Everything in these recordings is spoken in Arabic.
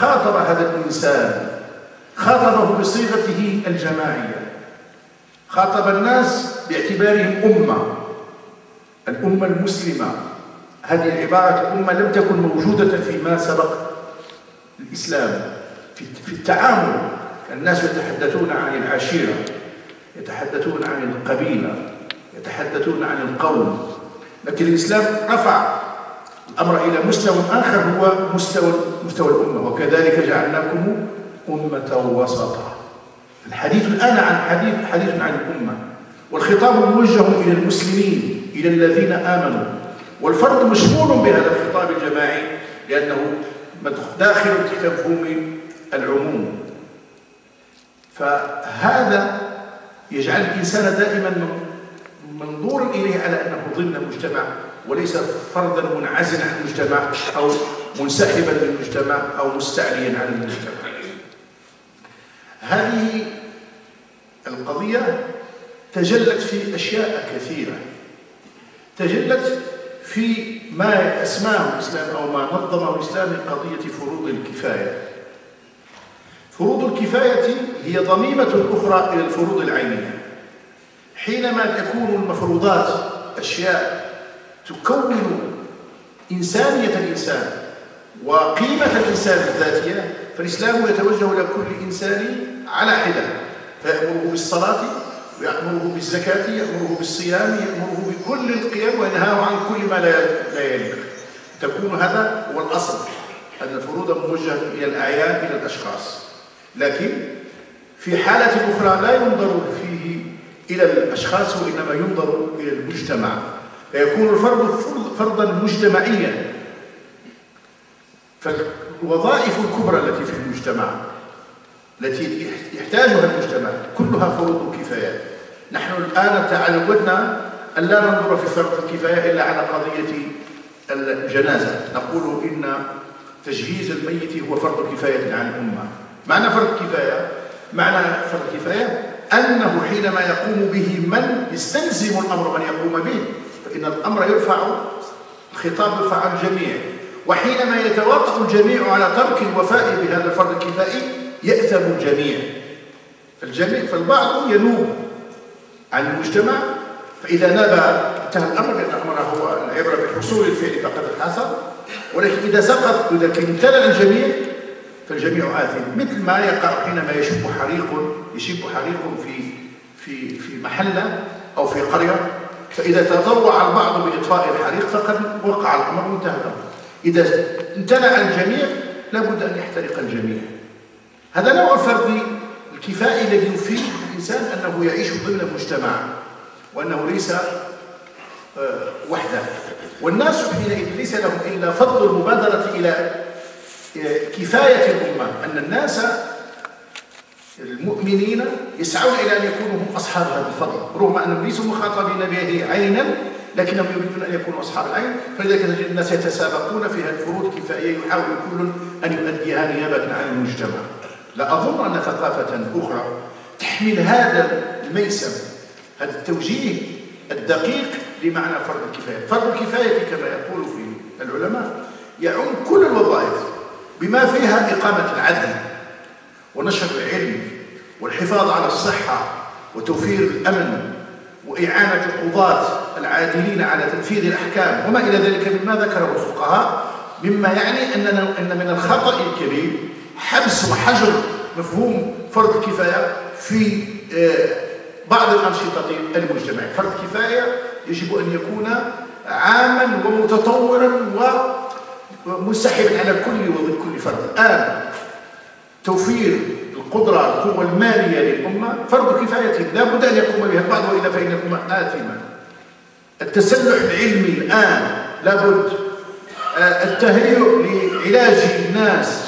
خاطر هذا الإنسان، خاطبه بصيغته الجماعية، خاطب الناس باعتبارهم أمة، الأمة المسلمة. هذه العبارة أمة لم تكن موجودة فيما سبق الإسلام في التعامل. الناس يتحدثون عن العشيرة، يتحدثون عن القبيلة، يتحدثون عن القوم، لكن الإسلام رفع الأمر إلى مستوى آخر هو مستوى الأمة. وكذلك جعلناكم أمة وسطا. الحديث الآن عن حديث عن الأمة، والخطاب موجه إلى المسلمين، إلى الذين آمنوا، والفرد مشمول بهذا الخطاب الجماعي لأنه داخل تحت مفهوم العموم. فهذا يجعل الإنسان دائما منظورا إليه على أنه ضمن مجتمع وليس فردا منعزلا عن المجتمع أو منسحبا للمجتمع أو مستعليا عن المجتمع. هذه القضية تجلت في أشياء كثيرة، تجلت في ما أسماه الإسلام أو ما نظمه الإسلام من قضية فروض الكفاية. فروض الكفاية هي ضميمة أخرى إلى الفروض العينية. حينما تكون المفروضات أشياء تكون إنسانية الإنسان وقيمة الإنسان الذاتية، فالإسلام يتوجه إلى كل إنسان على حدة، فيأمره بالصلاة، ويأمره بالزكاة، يأمره بالصيام، يأمره بكل القيم، وينهاه عن كل ما لا يليق. تكون هذا هو الأصل، أن الفروض موجهة إلى الأعيان، إلى الأشخاص. لكن في حالة أخرى لا ينظر فيه إلى الأشخاص وإنما ينظر إلى المجتمع، فيكون الفرد فرضا مجتمعيا. فالوظائف الكبرى التي في المجتمع التي يحتاجها المجتمع كلها فروض كفاية. نحن الآن تعودنا أن لا ننظر في فروض الكفاية إلا على قضية الجنازة، نقول إن تجهيز الميت هو فرض كفاية عن الأمة. معنى فرض كفاية، أنه حينما يقوم به من يستلزم الأمر من يقوم به، فإن الأمر يرفع، الخطاب يرفع عن الجميع. وحينما يتواطأ الجميع على ترك الوفاء بهذا الفرض الكفائي يأثم الجميع. فالبعض ينوب عن المجتمع، فإذا ناب انتهى الأمر، لأن الأمر هو العبرة بحصول الفعل فقد حصل. ولكن إذا سقط، إذا امتلأ الجميع، فالجميع آثم، مثل ما يقع حينما يشب حريق في محلة أو في قرية، فإذا تطوع البعض بإطفاء الحريق فقد وقع الأمر وانتهى الأمر. إذا امتنع الجميع لابد أن يحترق الجميع. هذا نوع الفرد الكفائي الذي يفيد الإنسان أنه يعيش ضمن مجتمع وأنه ليس وحده. والناس حينئذ ليس لهم إلا فضل المبادرة إلى كفاية الأمة، أن الناس المؤمنين يسعون إلى أن يكونوا هم أصحاب هذا الفضل، رغم أنهم ليسوا مخاطبين به عينا، لكنهم يريدون أن يكونوا أصحاب العين. فلذلك تجد الناس يتسابقون في هذه الفروض الكفائية، يحاول كل أن يؤديها نيابة عن المجتمع. لا أظن أن ثقافة أخرى تحمل هذا الميسم، هذا التوجيه الدقيق لمعنى فرض الكفاية. فرض الكفاية كما يقول فيه العلماء يعم كل الوظائف بما فيها إقامة العدل ونشر العلم والحفاظ على الصحة وتوفير الأمن وإعانة القضاة العادلين على تنفيذ الأحكام وما إلى ذلك مما ذكره الفقهاء. مما يعني أن من الخطأ الكبير حبس وحجر مفهوم فرض الكفاية في بعض الأنشطة المجتمعية. فرض الكفاية يجب أن يكون عاماً ومتطوراً ومنسحباً على كل فرد. الآن توفير القدرة، القوة المالية للأمة فرض كفاية، لا بد أن يقوم بها البعض وإلا فإن الأمة آثمة. التسلح العلمي الآن لا بد، التهيؤ لعلاج الناس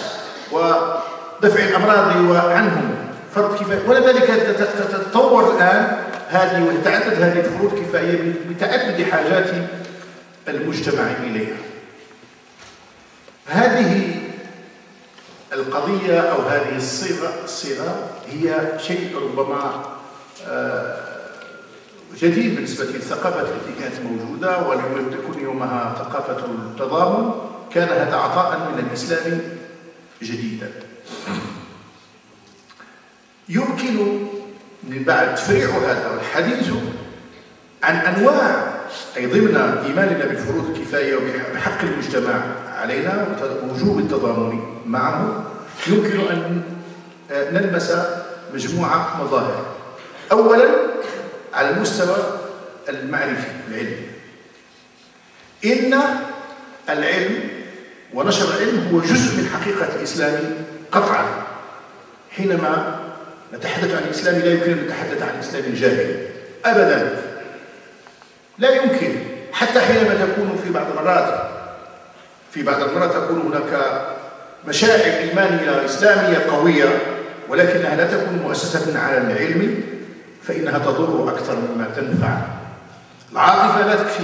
ودفع الأمراض وعنهم فرض كفاية. ولذلك تتطور الآن هذه وتتعدد هذه الفروض كفاية بتعدد حاجات المجتمع إليها. هذه القضية أو هذه الصيغة هي شيء ربما جديد بالنسبة للثقافة التي كانت موجودة ولم تكن يومها ثقافة التضامن. كان هذا عطاء من الإسلام جديدا. يمكن بعد فرع هذا الحديث عن أنواع، أي ضمن إيماننا بالفروض الكفاية وبحق المجتمع علينا ووجوب التضامن معه، يمكن أن نلمس مجموعة مظاهر. أولا على المستوى المعرفي العلمي، إن العلم ونشر العلم هو جزء من حقيقة الإسلام قطعا. حينما نتحدث عن الإسلام لا يمكن أن نتحدث عن الإسلام الجاهل أبدا، لا يمكن. حتى حينما تكون في بعض المرات تكون هناك مشاعر إيمانية إسلامية قوية ولكنها لا تكون مؤسسة على العلم، فإنها تضر أكثر مما تنفع. العاطفة لا تكفي،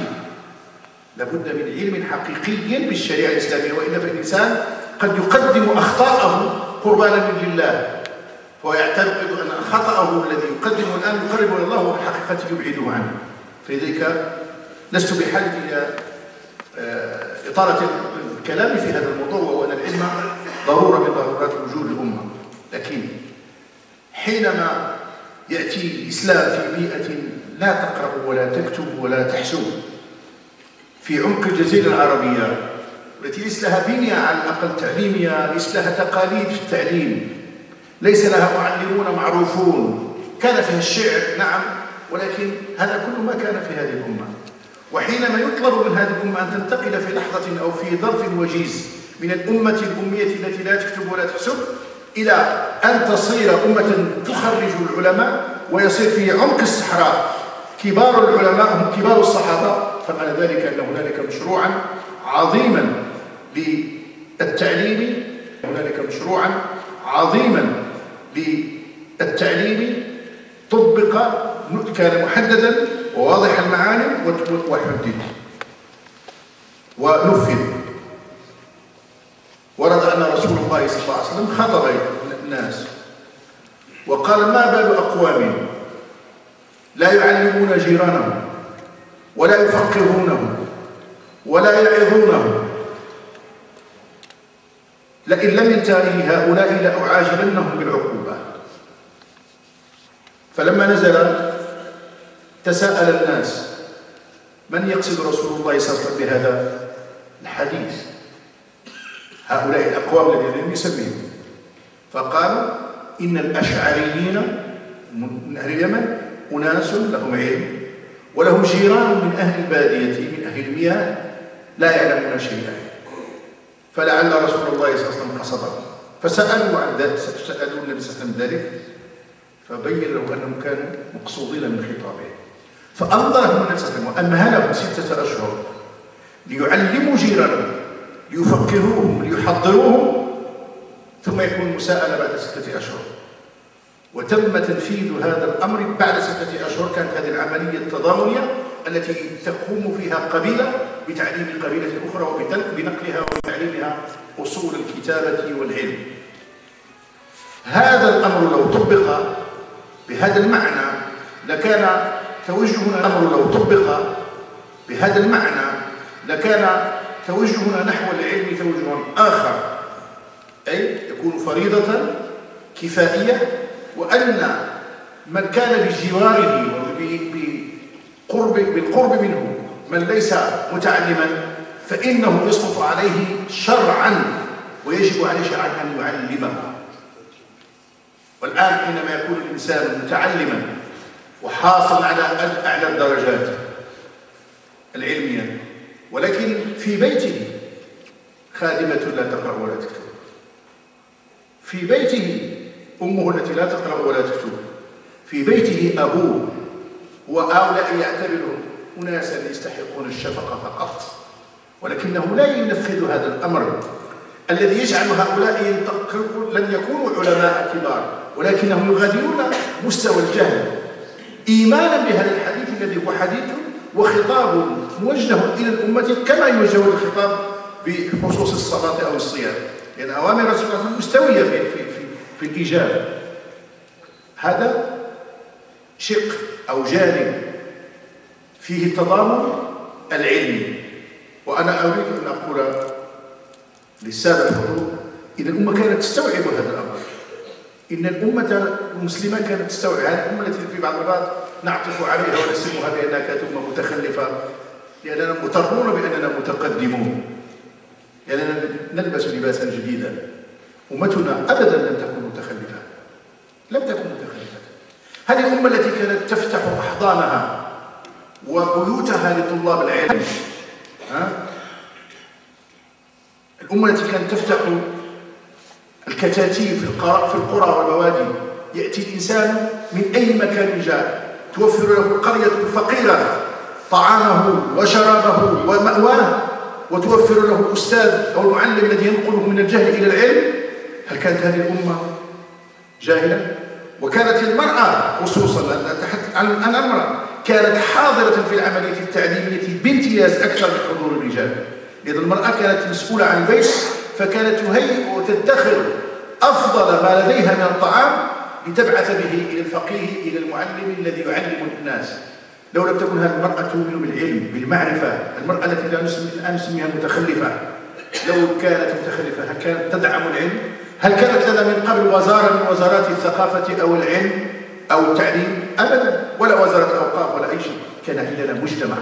لابد من علم حقيقي بالشريعة الإسلامية، وإلا فالإنسان قد يقدم أخطاءه قربانا لله، ويعتقد أن خطأه الذي يقدمه الآن يقربه إلى الله وفي الحقيقة يبعده عنه. فلذلك لست بحاجة إلى إطالة الكلام في هذا الموضوع، وأن العلم ضرورة من ضرورات وجود الأمة. لكن حينما يأتي الإسلام في بيئة لا تقرأ ولا تكتب ولا تحسب، في عمق الجزيرة العربية التي ليس لها بنية على الأقل تعليمية، ليس لها تقاليد في التعليم، ليس لها معلمون معروفون، كان فيها الشعر نعم، ولكن هذا كل ما كان في هذه الأمة. وحينما يطلب من هذه الأمة أن تنتقل في لحظة أو في ظرف وجيز من الأمة الأمية التي لا تكتب ولا تحسب إلى أن تصير أمة تخرج العلماء، ويصير في عمق الصحراء كبار العلماء هم كبار الصحابة، فمعنى ذلك أن هنالك مشروعا عظيما للتعليم، طبق كان محددا وواضح المعاني وحدد ونفذ. ورد أن رسول الله صلى الله عليه وسلم خطب الناس وقال: ما بال أقوام لا يعلمون جيرانهم ولا يفقهونهم ولا يعظونهم، لئن لم ينتهي هؤلاء لأعاجلنهم بالعقوبة. فلما نزل تساءل الناس: من يقصد رسول الله صلى الله عليه وسلم بهذا الحديث؟ هؤلاء الأقوام الذين لم يسميهم. فقالوا: إن الأشعريين من أهل اليمن أناس لهم علم ولهم جيران من أهل البادية من أهل المياه لا يعلمون شيئا، فلعل رسول الله صلى الله عليه وسلم قصده. فسألوا عن ذلك، سألوا النبي صلى الله عليه وسلم ذلك، فبين له أنهم كانوا مقصودين من خطابه. فالله النبي صلى الله عليه وسلم وأمهلهم 6 أشهر ليعلموا جيرانهم، ليفكروهم، ليحضروهم، ثم يكون مساءلة بعد 6 أشهر. وتم تنفيذ هذا الأمر بعد 6 أشهر. كانت هذه العملية التضامنية التي تقوم فيها قبيلة بتعليم قبيلة أخرى وبنقلها وبتعليمها أصول الكتابة والعلم. هذا الأمر لو طبق بهذا المعنى لكان توجهنا نحو العلم توجه آخر، أي يكون فريضة كفائية، وأن من كان بجواره بالقرب منه من ليس متعلما فإنه يسقط عليه شرعا، ويجب عليه شرعا أن يعلمه. والآن حينما يكون الإنسان متعلما وحاصل على أعلى الدرجات العلمية، ولكن في بيته خادمة لا تقرأ ولا تكتب، في بيته أمه التي لا تقرأ ولا تكتب، في بيته أبوه، وهؤلاء يعتبرهم أناسا يستحقون الشفقة فقط، ولكنه لا ينفذ هذا الأمر الذي يجعل هؤلاء لن يكونوا علماء كبار، ولكنهم يغادرون مستوى الجهل إيمانا بهذا الحديث الذي هو حديث وخطاب موجه إلى الأمة، كما يوجه الخطاب بخصوص الصلاة أو الصيام، لأن يعني أوامر رسول الله مستوية في الإجابة. هذا شق أو جانب فيه التضامن العلمي. وأنا أريد أن أقول للسادة الحضور إذا الأمة كانت تستوعب هذا الأمر. إن الأمة المسلمة كانت تستوعب. الأمة التي في بعض الأوقات نعطف عليها ونسمها بأنها كانت أمة متخلفة، لأننا مضطرون بأننا متقدمون، لأننا نلبس لباسا جديدا. أمتنا أبدا لم تكن متخلفة، لم تكن متخلفة. هذه الأمة التي كانت تفتح أحضانها وبيوتها لطلاب العلم، الأمة التي كانت تفتح الكتاتيب في القرى والبوادي، يأتي الإنسان من أي مكان جاء، توفر له القرية الفقيرة طعامه وشرابه ومأواه، وتوفر له الأستاذ أو المعلم الذي ينقله من الجهل إلى العلم. هل كانت هذه الأمة جاهلة؟ وكانت المرأة خصوصاً، لأن أتحدث عن المرأة، كانت حاضرة في العملية التعليمية بامتياز أكثر من حضور الرجال، لأن المرأة كانت مسؤولة عن البيت، فكانت تهيئ وتدخر أفضل ما لديها من الطعام لتبعث به إلى الفقيه، إلى المعلم الذي يعلم الناس. لو لم تكن هذه المرأة تؤمن بالعلم بالمعرفة، المرأة التي الآن نسميها متخلفة، لو كانت متخلفة هل كانت تدعم العلم؟ هل كانت لنا من قبل وزارة من وزارات الثقافة أو العلم أو التعليم؟ أبدا، ولا وزارة الأوقاف ولا أي شيء. كان عندنا مجتمع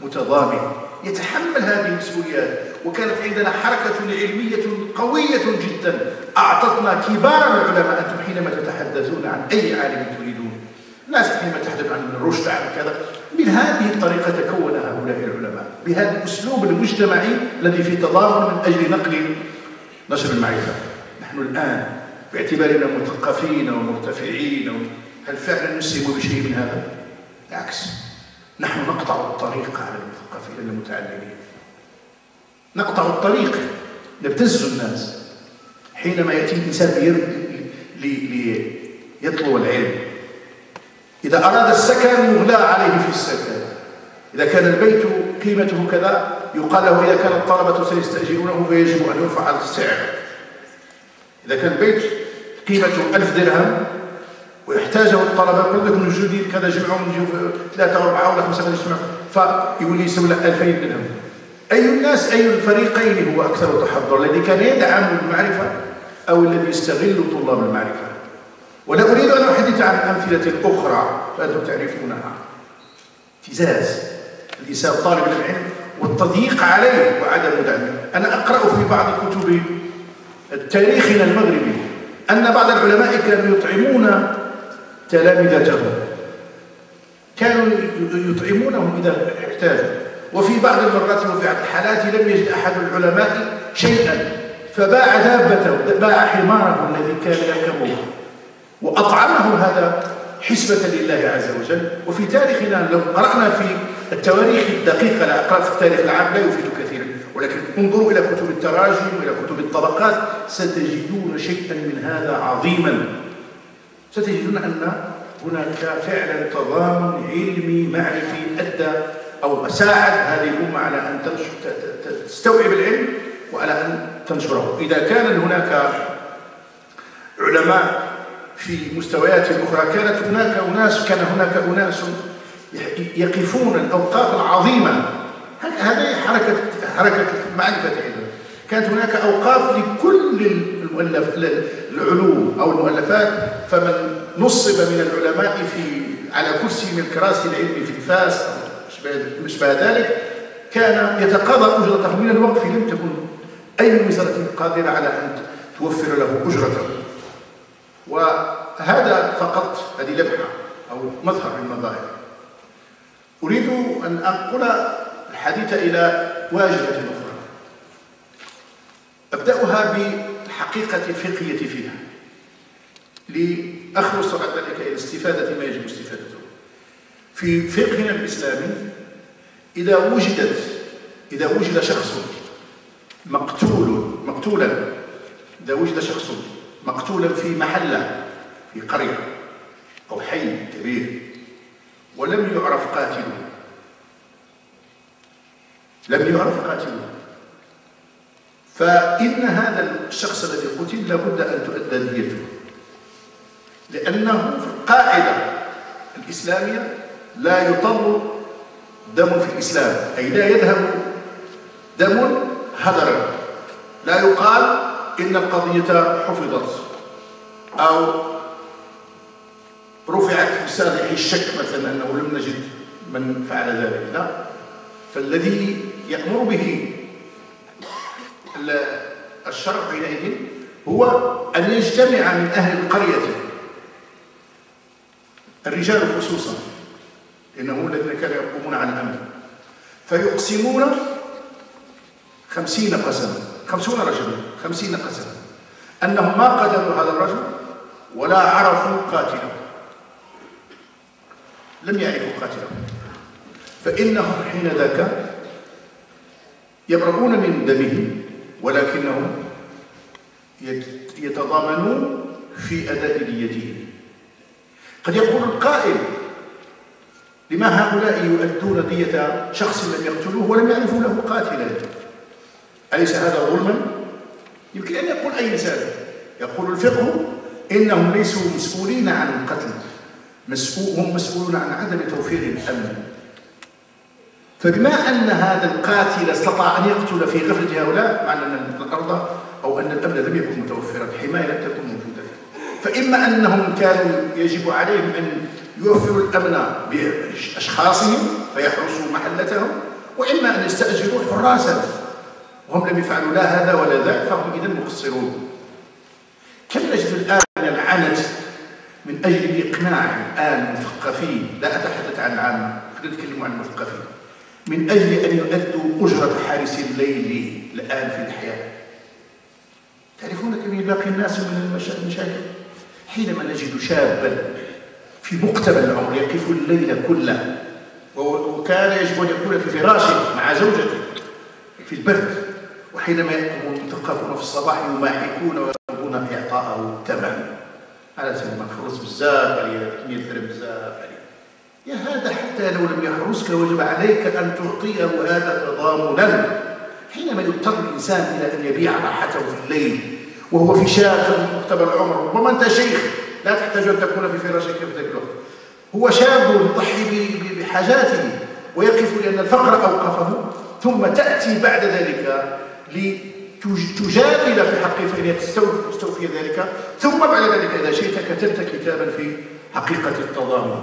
متضامن يتحمل هذه المسؤوليات، وكانت عندنا حركة علمية قوية جدا أعطتنا كبار العلماء. أنتم حينما تتحدثون عن أي عالم تريدون، الناس حينما تتحدث عن ابن رشد عن كذا، من هذه الطريقة تكون هؤلاء العلماء، بهذا الأسلوب المجتمعي الذي فيه تضامن من أجل نقل نشر المعرفة. نحن الآن باعتبارنا مثقفين ومرتفعين، هل فعلا نسهم بشيء من هذا؟ بالعكس، نحن نقطع الطريق على المثقفين المتعلمين، نقطع الطريق، نبتز الناس. حينما يأتي الإنسان ليطلب العلم، إذا أراد السكن يغلى عليه في السكن، إذا كان البيت قيمته كذا يقال له إذا كان الطلبة سيستأجرونه فيجب أن يرفع السعر. إذا كان البيت قيمته 1000 درهم ويحتاجه الطلبة، كلكم موجودين كذا، جمعوا من 3 و4 و5 يجتمعوا، فيولي يسوي له 2000 درهم. أي الناس، أي الفريقين هو أكثر تحضر؟ الذي كان يدعم المعرفة أو الذي يستغل طلاب المعرفة؟ ولا أريد أن أحدث عن أمثلة أخرى فأنتم تعرفونها. ابتزاز الإنسان طالب العلم والتضييق عليه وعدم دعمه. أنا أقرأ في بعض كتب تاريخنا المغربي أن بعض العلماء كانوا يطعمون تلامذتهم، كانوا يطعمونهم إذا احتاجوا، وفي بعض المرات وفي بعض الحالات لم يجد أحد العلماء شيئا، فباع دابته، باع حماره الذي كان يركبه وأطعمه، هذا حسبة لله عز وجل. وفي تاريخنا لو قرأنا في التواريخ الدقيقة، لا أقرأ في التاريخ العام لا يفيد كثيرا، ولكن انظروا إلى كتب التراجم وإلى كتب الطبقات ستجدون شيئا من هذا عظيما. ستجدون أن هناك فعلا تضامن علمي معرفي أدى أو ساعد هذه الأمة على أن تستوعب العلم وعلى أن تنشره. إذا كان هناك علماء في مستويات أخرى، كان هناك أناس يقفون الأوقاف العظيمة. هذه حركة معرفة العلم. كانت هناك أوقاف لكل العلوم أو المؤلفات، فمن نصب من العلماء على كرسي من كراسي العلم في فاس مش بعد ذلك كان يتقاضى أجرته من الوقف. لم تكن أي وزارة قادرة على أن توفر له أجرته. وهذا فقط هذه لمحة أو مظهر من المظاهر. أريد أن أنقل الحديث إلى واجهة أخرى، أبدأها بالحقيقة الفقهية فيها لأخلص بعد ذلك إلى استفادة ما يجب استفادته. في فقهنا الإسلامي إذا وجد شخص مقتولا، إذا وجد شخص مقتولا في محلة في قرية أو حي كبير ولم يعرف قاتله، فإن هذا الشخص الذي قتل لابد أن تؤدى ديته، لأنه في القاعدة الإسلامية لا يطر دم في الإسلام، أي لا يذهب دم هدرا، لا يقال إن القضية حفظت أو رفعت بصالح الشك مثلا أنه لم نجد من فعل ذلك، لا، فالذي يأمر به الشرع حينئذ هو أن يجتمع من أهل القرية الرجال خصوصا إنهم الذين كانوا يقومون على الأمن، فيقسمون 50 قسما، 50 رجلا، 50 قسما، أنهم ما قتلوا هذا الرجل ولا عرفوا قاتله، لم يعرفوا قاتله، فإنهم حين ذاك يبرؤون من دمه، ولكنهم يتضامنون في أداء ديته. قد يقول القائل لما هؤلاء يؤدون دية شخص لم يقتلوه ولم يعرفوا له قاتلا؟ أليس هذا ظلما؟ يمكن أن يقول أي إنسان. يقول الفقه إنهم ليسوا مسؤولين عن القتل، هم مسؤولون عن عدم توفير الأمن. فبما أن هذا القاتل استطاع أن يقتل في غفلة هؤلاء، مع أن الأرض أو أن الأمن لم يكن متوفرا، الحماية لم تكن موجودة، فإما أنهم كانوا يجب عليهم أن يوفروا الأمن بأشخاصهم فيحرسوا محلتهم، وإما أن يستأجروا حراسا، وهم لم يفعلوا لا هذا ولا ذاك، فهم إذا مقصرون. كم نجد الآن من العنت من أجل إقناع الآن المثقفين، لا أتحدث عن العامة، خلينا نتكلم عن المثقفين، من أجل أن يؤدوا أجرة حارس الليل الآن في الحياة. تعرفون كم يلاقي الناس من المشاكل؟ حينما نجد شابا في مقتبل العمر يقف الليل كله، وكان يجب أن يكون في فراشه مع زوجته في البرد، وحينما يقوم المثقفون في الصباح يماحكون ويطلبون إعطاءه ثمن على سبيل المخرص بزاف عليه، كمية الثرب بزاف عليه. يا هذا حتى لو لم يحرسك وجب عليك أن تعطيه هذا تضامنا. حينما يضطر الإنسان إلى أن يبيع راحته في الليل وهو في شاب مقتبل العمر، ربما أنت شيخ لا تحتاج أن تكون في فراشك في ذلك الوقت، هو شاب يضحي بحاجاته ويقف لأن الفقر أوقفه، ثم تأتي بعد ذلك لتجادل في حقه فإن تستوفي ذلك، ثم بعد ذلك إذا شئت كتبت كتابا في حقيقة التضامن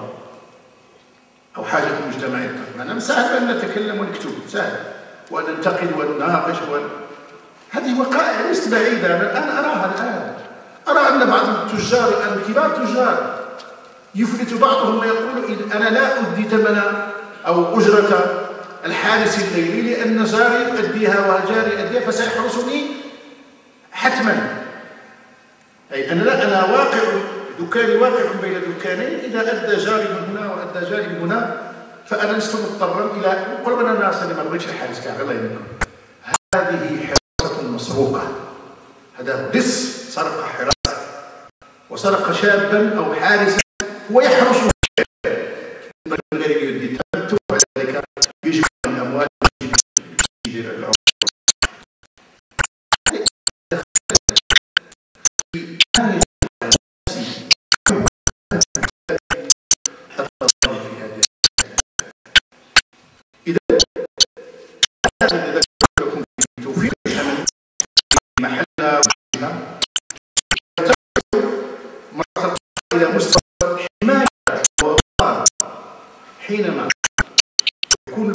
أو حاجة المجتمع القائم. سهل أن نتكلم ونكتب، سهل، وننتقد ونناقش هذه وقائع ليست بعيدة، أنا الآن أراها الآن. أرى أن بعض التجار الآن، كبار التجار، يفلت بعضهم ويقول أنا لا أدي ثمن أو أجرة الحارس الليلي لأن جاري يؤديها وجاري يؤديها فسيحرسني حتما، أي أنا واقع، دكاني واقع بين دكانين، إذا أدى جاري من هنا وأدى جاري من هنا فأنا لست مضطرا إلى قرب الناس اللي ما بغيتش الحارس كاع، الله يهديكم. هذه حراسة مسروقة، هذا دس سرق حراسة، وسرق شابا أو حارسا هو يحرس من غير يدي ثم بعد ذلك يجمع الأموال ويدير العمر. إذا لكم توفير الأمن محلها وترتقي إلى مستوى حماية وإطار، حينما يكون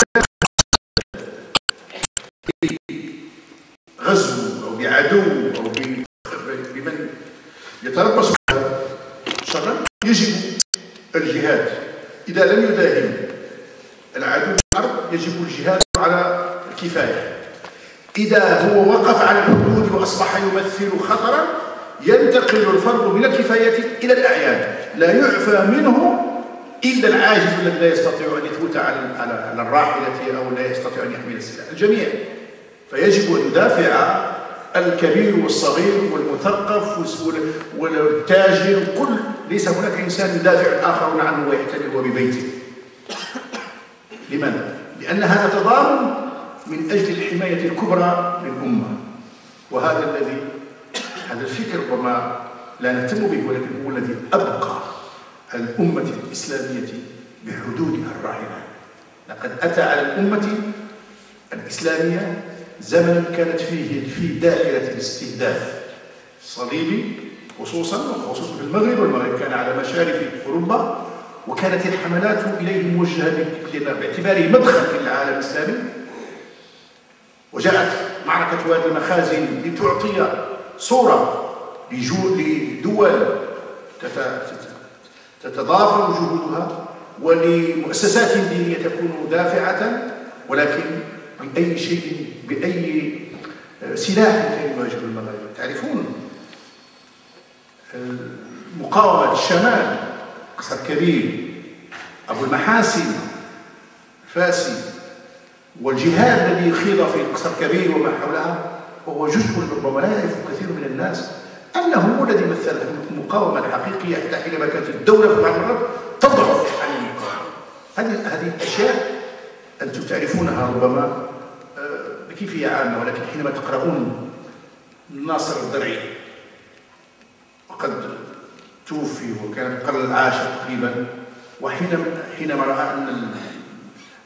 بغزو أو بعدو أو بمن يتربص شرا يجب الجهاد. إذا لم يداهم العدو الأرض يجب الجهاد على الكفاية. إذا هو وقف على الحدود وأصبح يمثل خطرا ينتقل الفرد من الكفاية إلى الأعيان، لا يعفى منه إلا العاجز الذي لا يستطيع أن يثبت على الراحلة أو لا يستطيع أن يحمل السلاح، الجميع. فيجب أن يدافع الكبير والصغير والمثقف والتاجر، كل، ليس هناك إنسان يدافع الآخرون عنه ويحتمي هو ببيته. لماذا؟ لأن هذا تضامن من أجل الحماية الكبرى للأمة، وهذا الذي هذا الفكر ربما لا نهتم به، ولكن هو الذي أبقى الأمة الإسلامية بحدودها الراهنة. لقد أتى على الأمة الإسلامية زمن كانت فيه في دائرة الاستهداف الصليبي خصوصا وخصوصا في المغرب، والمغرب كان على مشارف اوروبا، وكانت الحملات اليه موجهه باعتباره مدخل للعالم الاسلامي. وجاءت معركه وادي المخازن لتعطي صوره لدول تتضافر جهودها ولمؤسسات دينيه تكون دافعه، ولكن بأي شيء بأي سلاح كان يواجه المغرب. تعرفون مقاومة الشمال، قصر كبير، أبو المحاسن الفاسي، والجهاد الذي خيض في قصر كبير وما حولها، وهو جزء ربما لا يعرف كثير من الناس أنه هو الذي مثل المقاومة الحقيقية، حتى حينما كانت الدولة في بعض المرات تضعف عن المقاومة. هذه الأشياء أنتم تعرفونها ربما بكيفية عامة، ولكن حينما تقرؤون ناصر الضرعي وقد توفي وكان في القرن العاشر تقريبا، وحينما رأى أن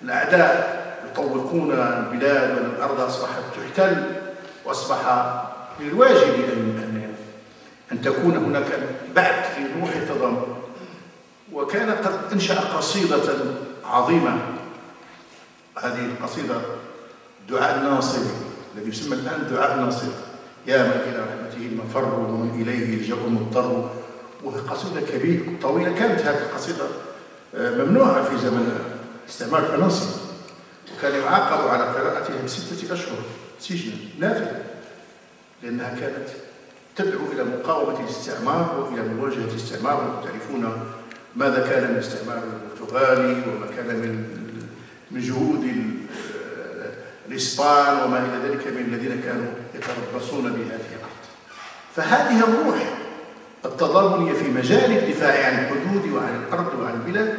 الأعداء يطوقون البلاد والأرض أصبحت تحتل، وأصبح من الواجب أن تكون هناك بعث لروح التضامن، وكان قد أنشأ قصيدة عظيمة. هذه القصيدة دعاء الناصر الذي يسمى الآن دعاء الناصر، يا من إلى رحمته المفر ومن إليه يلجأ المضطر. وهي قصيدة كبيرة طويلة، كانت هذه القصيدة ممنوعة في زمن استعمار فرنسا، وكان يعاقب على قراءتها ب6 أشهر سجن نافذة، لأنها كانت تدعو إلى مقاومة الاستعمار وإلى مواجهة الاستعمار. تعرفون ماذا كان من الاستعمار البرتغالي وما كان من جهود الإسبان وما إلى ذلك من الذين كانوا يتربصون بهذه الأرض. فهذه الروح التضامنية في مجال الدفاع عن الحدود وعن الأرض وعن البلاد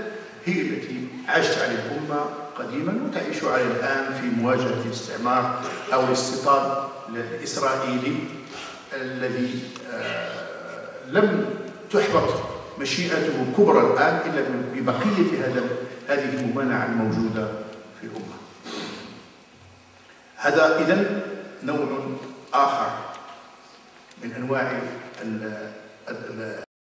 هي التي عاشت على الأمة قديما وتعيش على الآن في مواجهة الاستعمار أو الاستيطان الإسرائيلي الذي لم تحبط مشيئته كبرى الآن إلا ببقية هذه الممانعة الموجودة في الأمة. هذا إذن نوع آخر من أنواع